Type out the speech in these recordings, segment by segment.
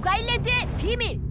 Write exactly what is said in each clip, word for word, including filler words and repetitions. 북아일랜드의 비밀!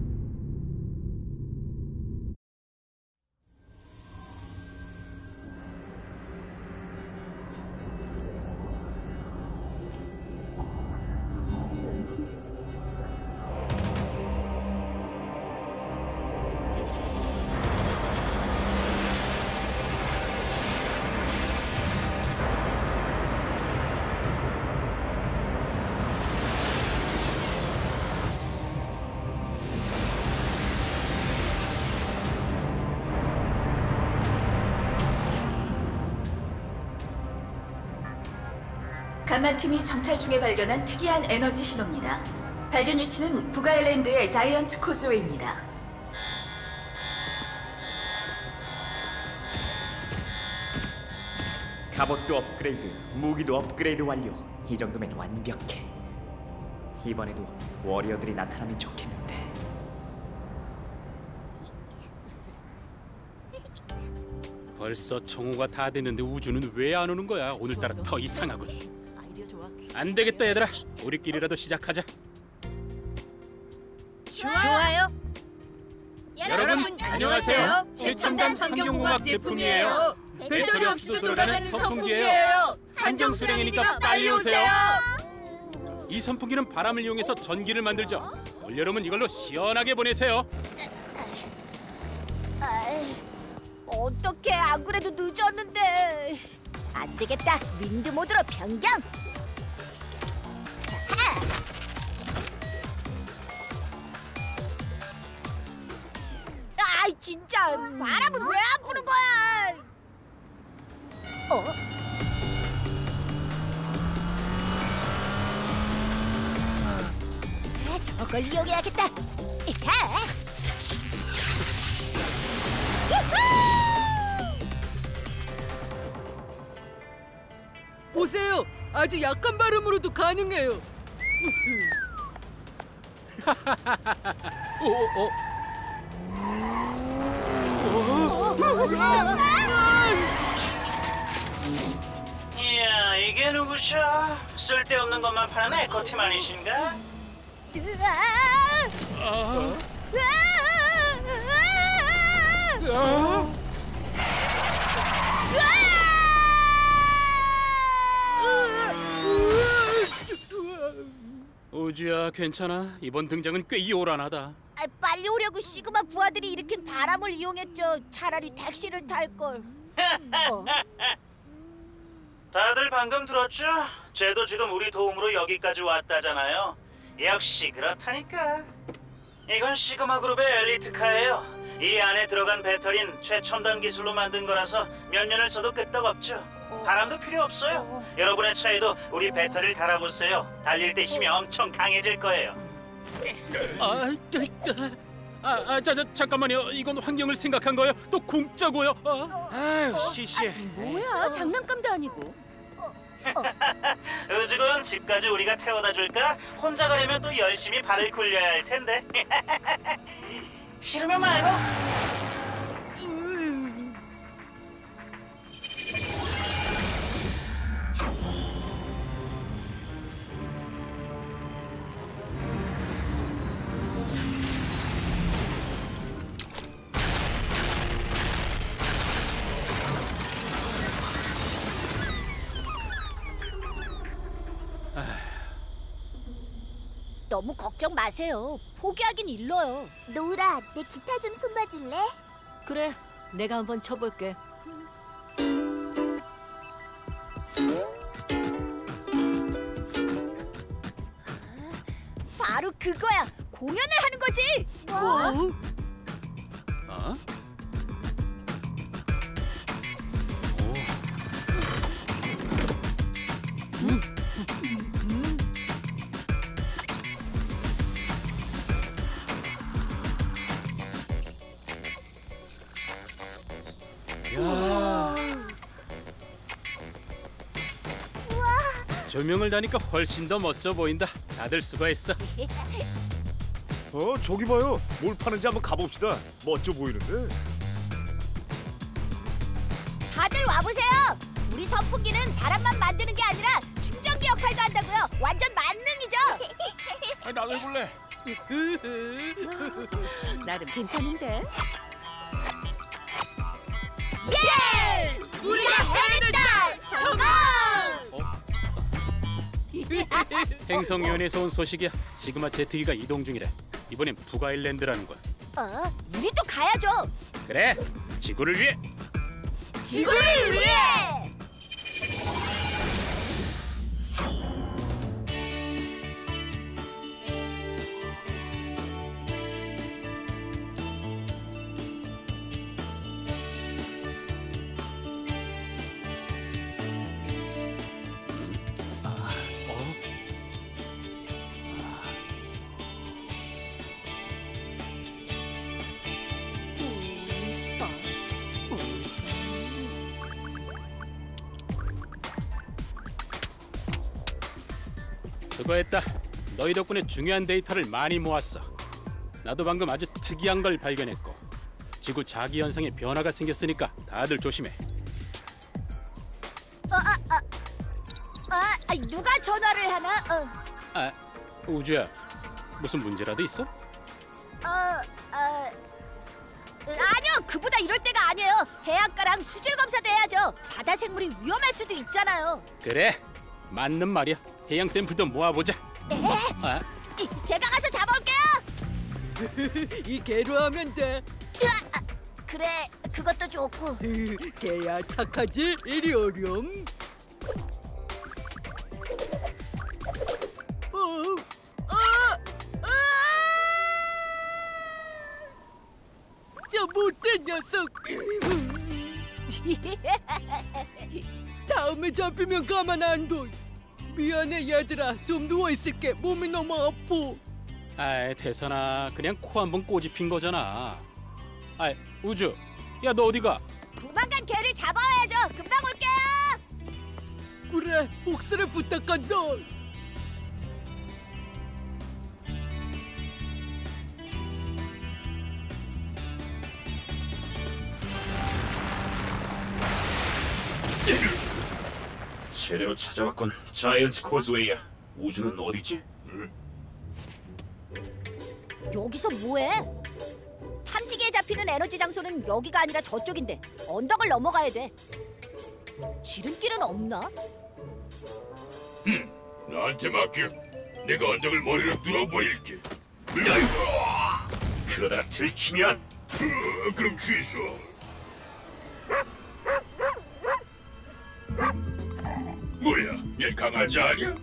감마팀이 정찰 중에 발견한 특이한 에너지 신호입니다. 발견 위치는 북아일랜드의 자이언츠 코즈웨이입니다. 갑옷도 업그레이드, 무기도 업그레이드 완료. 이 정도면 완벽해. 이번에도 워리어들이 나타나면 좋겠는데. 벌써 정오가 다 됐는데 우주는 왜 안 오는 거야? 오늘따라 더 이상하군. 안 되겠다 얘들아, 우리끼리라도 시작하자. 좋아요. 좋아요. 여러분 안녕하세요. 최첨단 환경공학 제품이에요. 배터리 없이도 돌아가는 선풍기예요. 한정 수량이니까 빨리 오세요. 이 선풍기는 바람을 이용해서 전기를 만들죠. 올여름은 이걸로 시원하게 보내세요. 어떡해, 안 그래도 늦었는데. 안 되겠다, 윈드 모드로 변경. 아이 진짜, 바람은 왜 안 부는 거야? 어? 아, 저걸 이용해야겠다. 하! 유후! 보세요, 아주 약한 발음으로도 가능해요. 오, 오. 이야, 이게 누구죠? 쓸데없는 것만 파는 에코팀 아니신가? 우주야, 괜찮아? 이번 등장은 꽤 요란하다. 아, 빨리 오려고 시그마 부하들이 일으킨 바람을 이용했죠. 차라리 택시를 탈걸. 어? 다들 방금 들었죠? 쟤도 지금 우리 도움으로 여기까지 왔다잖아요. 역시 그렇다니까. 이건 시그마 그룹의 엘리트카예요. 이 안에 들어간 배터리는 최첨단 기술로 만든 거라서 몇 년을 써도 끄떡없죠. 바람도 필요 없어요. 어. 여러분의 차에도 우리 배터리를 달아보세요. 달릴 때 힘이 엄청 강해질 거예요. 아, 아, 아, 자, 자, 잠깐만요. 이건 환경을 생각한 거예요. 또 공짜고요. 아, 아유, 시시해. 아, 뭐야, 장난감도 아니고. 의지군, 집까지 우리가 태워다 줄까? 혼자 가려면 또 열심히 발을 굴려야 할 텐데. 싫으면 말고. 너무 걱정 마세요. 포기하긴 일러요. 노우라, 내 기타 좀 손봐줄래? 그래, 내가 한번 쳐볼게. 음. 바로 그거야! 공연을 하는 거지! 뭐? 어? 조명을 다니까 훨씬 더 멋져 보인다. 다들 수고했어. 어, 저기 봐요. 뭘 파는지 한번 가봅시다. 멋져 보이는데. 다들 와보세요. 우리 선풍기는 바람만 만드는 게 아니라 충전기 역할도 한다고요. 완전 만능이죠. 아니, 나도 해볼래. 나름 괜찮은데? 예! 우리가 해냈다! 성공! 어? 행성위원회에서 온 소식이야. 시그마 제트기가 이동 중이래. 이번엔 북아일랜드라는 거야. 어? 우리 또 가야죠! 그래! 지구를 위해! 지구를 위해! 수고했다. 너희 덕분에 중요한 데이터를 많이 모았어. 나도 방금 아주 특이한 걸 발견했고, 지구 자기 현상에 변화가 생겼으니까 다들 조심해. 어, 아, 아, 아, 아니, 누가 전화를 하나? 어. 아, 우주야, 무슨 문제라도 있어? 어, 아, 아니요, 그보다 이럴 때가 아니에요. 해안가랑 수질 검사도 해야죠. 바다 생물이 위험할 수도 있잖아요. 그래, 맞는 말이야. 해양 샘플도 모아보자. 네. 아? 제가 가서 잡아올게요. 이 개로 하면 돼. 으아, 그래, 그것도 좋고. 개야 착하지? 이리 오렴. 어, 어, 어! 저 못된 녀석. 다음에 잡히면 가만 안 둬. 미안해 얘들아, 좀 누워있을게. 몸이 너무 아파. 아이 대선아, 그냥 코 한 번 꼬집힌 거잖아. 아이 우주, 야 너 어디가? 조만간 개를 잡아와야죠. 금방 올게요. 그래, 복수를 부탁한다. 제대로 찾아왔군. 자이언츠 코스웨이야. 우주는 어디지? 응? 여기서 뭐해? 탐지기에 잡히는 에너지 장소는 여기가 아니라 저쪽인데 언덕을 넘어가야 돼. 지름길은 없나? 음, 나한테 맡겨. 내가 언덕을 머리로 뚫어버릴게. 그러다 들키면 으, 그럼 취소. 뭐야, 얘 강아지 아니야?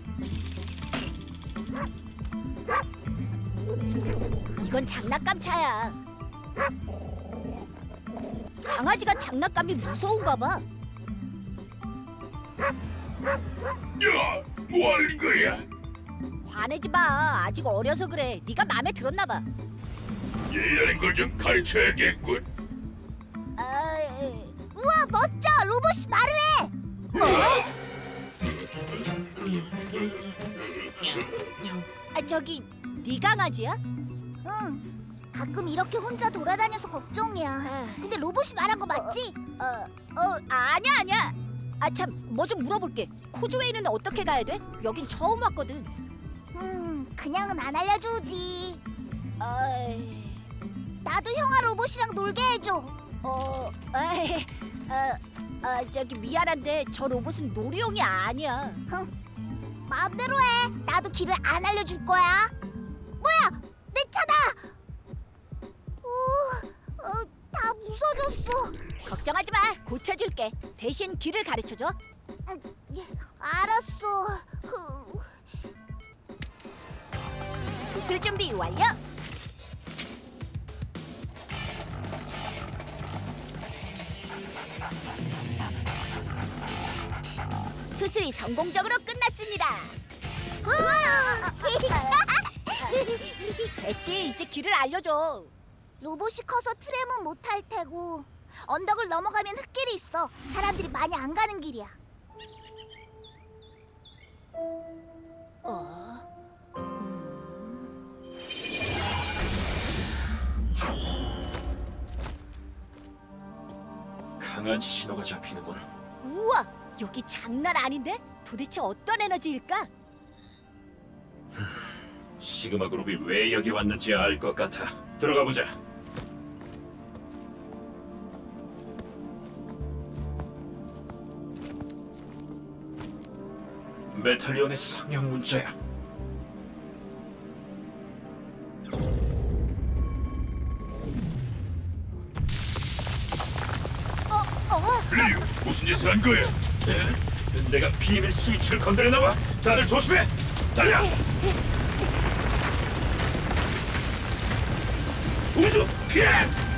이건 장난감 차야. 강아지가 장난감이 무서운가 봐. 야, 뭐 하는 거야? 화내지 마, 아직 어려서 그래. 네가 마음에 들었나 봐. 얘라는 걸 좀 가르쳐야겠군. 아, 에... 우와, 멋져! 로봇이 말을 해! 뭐? 아, 저기 네 강아지야? 응, 가끔 이렇게 혼자 돌아다녀서 걱정이야. 근데 로봇이 말한 거 맞지? 어, 어, 어 아니야 아니야. 아 참, 뭐 좀 물어볼게. 코즈웨이는 어떻게 가야 돼? 여긴 처음 왔거든. 음, 그냥은 안 알려주지. 어이... 나도 형아 로봇이랑 놀게 해줘. 어, 에이, 어, 아, 저기 미안한데 저 로봇은 놀이용이 아니야. 흥, 마음대로 해. 나도 길을 안 알려줄 거야. 뭐야, 내 차다. 오, 어, 다 부서졌어. 걱정하지 마, 고쳐줄게. 대신 길을 가르쳐줘. 음, 알았어. 후. 수술 준비 완료. 수술이 성공적으로 끝났습니다. 됐지, 이제 길을 알려줘. 로봇이 커서 트램은 못할 테고, 언덕을 넘어가면 흙길이 있어. 사람들이 많이 안 가는 길이야. 어? 음... 강한 신호가 잡히는군. 우와! 여기 장난 아닌데? 도대체 어떤 에너지일까? 시그마 그룹이 왜 여기 왔는지 알 것 같아. 들어가 보자. 메탈리온의 상형 문자야. 리우, 무슨 짓을 한 거야? 에? 내가 비밀 스위치를 건드려 나와? 다들 조심해! 달려! 우주 피해!